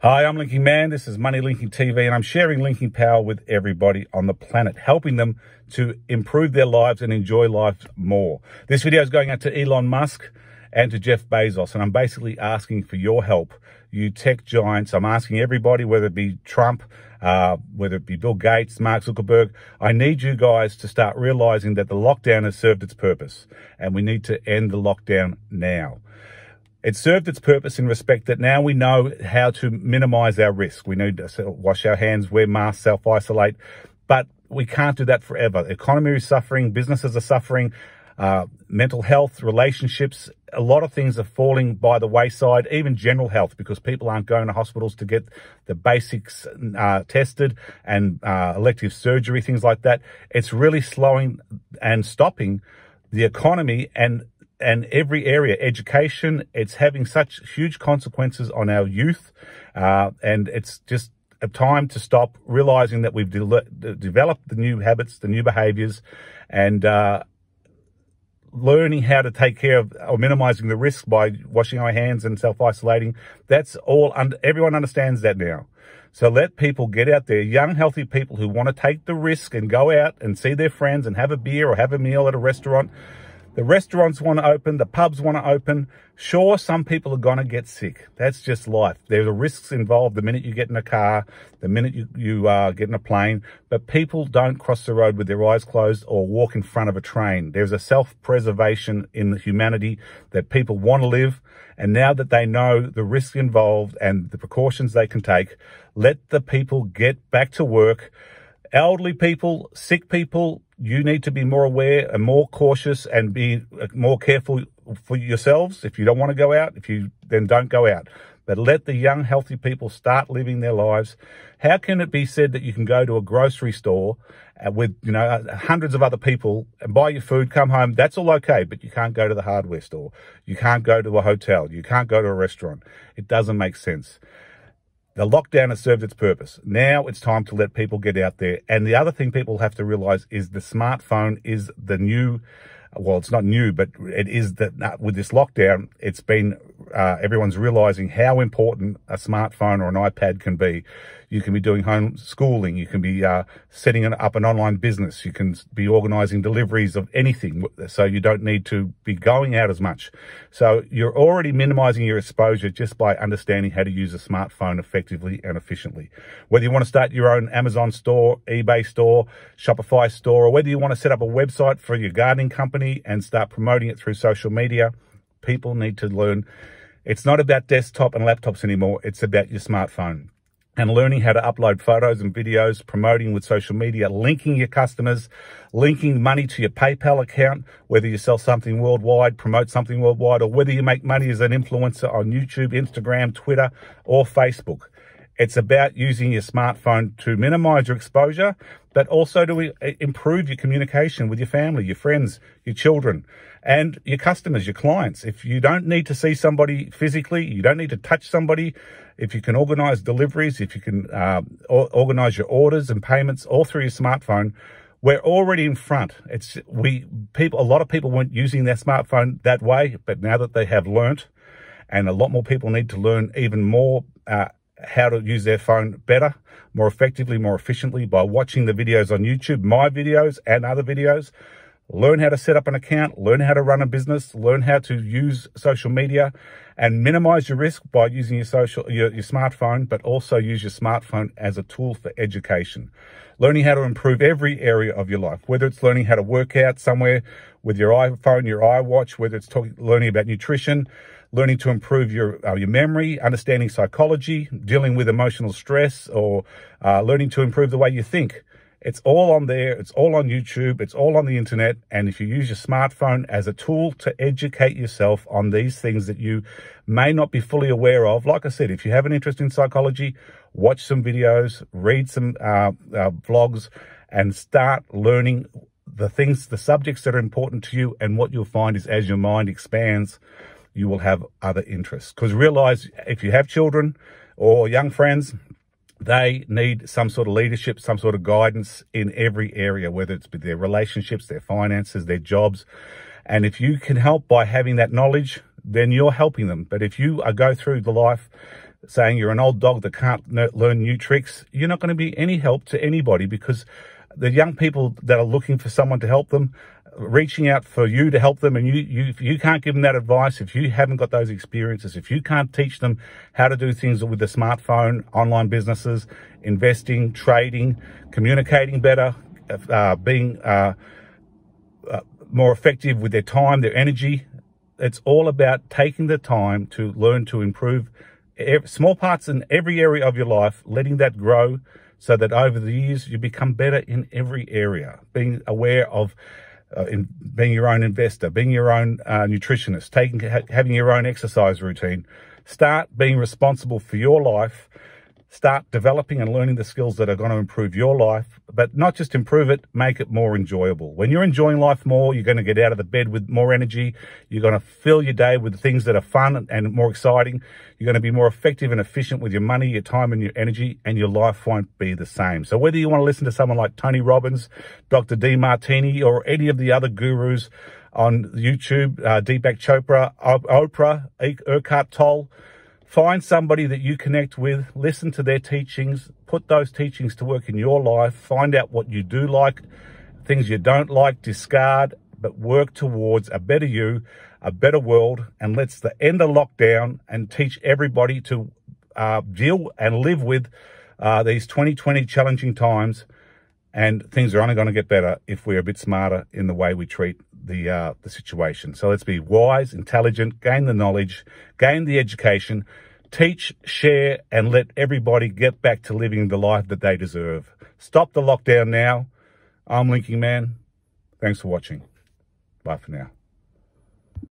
Hi, I'm Linking Man. This is Money Linking TV, and I'm sharing linking power with everybody on the planet, helping them to improve their lives and enjoy life more. This video is going out to Elon Musk and to Jeff Bezos, and I'm basically asking for your help, you tech giants. I'm asking everybody, whether it be Trump, whether it be Bill Gates, Mark Zuckerberg, I need you guys to start realizing that the lockdown has served its purpose, and we need to end the lockdown now. It served its purpose in respect that now we know how to minimize our risk. We need to wash our hands, wear masks, self-isolate, but we can't do that forever. The economy is suffering, businesses are suffering, mental health, relationships, a lot of things are falling by the wayside, even general health, because people aren't going to hospitals to get the basics tested and elective surgery, things like that. It's really slowing and stopping the economy and every area, education. It's having such huge consequences on our youth, and it's just a time to stop, realizing that we've developed the new habits, the new behaviors, and learning how to take care of or minimizing the risk by washing our hands and self-isolating. That's all, everyone understands that now. So let people get out there, young, healthy people who want to take the risk and go out and see their friends and have a beer or have a meal at a restaurant. The restaurants want to open, the pubs want to open. Sure, some people are going to get sick. That's just life. There are risks involved the minute you get in a car, the minute you get in a plane. But people don't cross the road with their eyes closed or walk in front of a train. There's a self-preservation in the humanity that people want to live. And now that they know the risks involved and the precautions they can take, let the people get back to work. Elderly people, sick people, you need to be more aware and more cautious and be more careful for yourselves. If you don't want to go out, then don't go out. But let the young, healthy people start living their lives. How can it be said that you can go to a grocery store with, you know, hundreds of other people and buy your food, come home? That's all okay, but you can't go to the hardware store. You can't go to a hotel. You can't go to a restaurant. It doesn't make sense. The lockdown has served its purpose. Now it's time to let people get out there. And the other thing people have to realize is the smartphone is the new, well, it's not new, but it is that with this lockdown, it's been, everyone's realizing how important a smartphone or an iPad can be. You can be doing homeschooling. You can be setting up an online business. You can be organizing deliveries of anything. So you don't need to be going out as much. So you're already minimizing your exposure just by understanding how to use a smartphone effectively and efficiently. Whether you want to start your own Amazon store, eBay store, Shopify store, or whether you want to set up a website for your gardening company and start promoting it through social media, people need to learn. It's not about desktop and laptops anymore. It's about your smartphone. And learning how to upload photos and videos, promoting with social media, linking your customers, linking money to your PayPal account, whether you sell something worldwide, promote something worldwide, or whether you make money as an influencer on YouTube, Instagram, Twitter, or Facebook. It's about using your smartphone to minimize your exposure, but also to improve your communication with your family, your friends, your children, and your customers, your clients. If you don't need to see somebody physically, you don't need to touch somebody, if you can organize deliveries, if you can organize your orders and payments all through your smartphone, we're already in front. A lot of people weren't using their smartphone that way, but now that they have learnt, and a lot more people need to learn even more how to use their phone better, more effectively, more efficiently by watching the videos on YouTube, my videos and other videos. Learn how to set up an account, learn how to run a business, learn how to use social media and minimize your risk by using your smartphone, but also use your smartphone as a tool for education. Learning how to improve every area of your life, whether it's learning how to work out somewhere with your iPhone, your iWatch, whether it's learning about nutrition, learning to improve your memory, understanding psychology, dealing with emotional stress, or learning to improve the way you think. It's all on there. It's all on YouTube. It's all on the internet. And if you use your smartphone as a tool to educate yourself on these things that you may not be fully aware of, like I said, if you have an interest in psychology, watch some videos, read some vlogs, and start learning the subjects that are important to you. And what you'll find is as your mind expands, you will have other interests. Because realize if you have children or young friends, they need some sort of leadership, some sort of guidance in every area, whether it's their relationships, their finances, their jobs. And if you can help by having that knowledge, then you're helping them. But if you go through the life saying you're an old dog that can't learn new tricks, you're not going to be any help to anybody, because the young people that are looking for someone to help them, reaching out for you to help them, and you can't give them that advice if you haven't got those experiences, if you can't teach them how to do things with the smartphone, online businesses, investing, trading, communicating better, being more effective with their time, their energy. It's all about taking the time to learn to improve small parts in every area of your life, letting that grow so that over the years you become better in every area, being aware of in being your own investor, being your own nutritionist, having your own exercise routine. Start being responsible for your life. Start developing and learning the skills that are going to improve your life, but not just improve it, make it more enjoyable. When you're enjoying life more, you're going to get out of the bed with more energy. You're going to fill your day with things that are fun and more exciting. You're going to be more effective and efficient with your money, your time, and your energy, and your life won't be the same. So whether you want to listen to someone like Tony Robbins, Dr. D. Martini, or any of the other gurus on YouTube, Deepak Chopra, Oprah, Erkhart Toll, find somebody that you connect with, listen to their teachings, put those teachings to work in your life, find out what you do like, things you don't like, discard, but work towards a better you, a better world, and let's end the lockdown and teach everybody to deal and live with these 2020 challenging times. And things are only going to get better if we're a bit smarter in the way we treat the situation. So let's be wise, intelligent, gain the knowledge, gain the education, teach, share, and let everybody get back to living the life that they deserve. Stop the lockdown now. I'm Linking Man. Thanks for watching. Bye for now.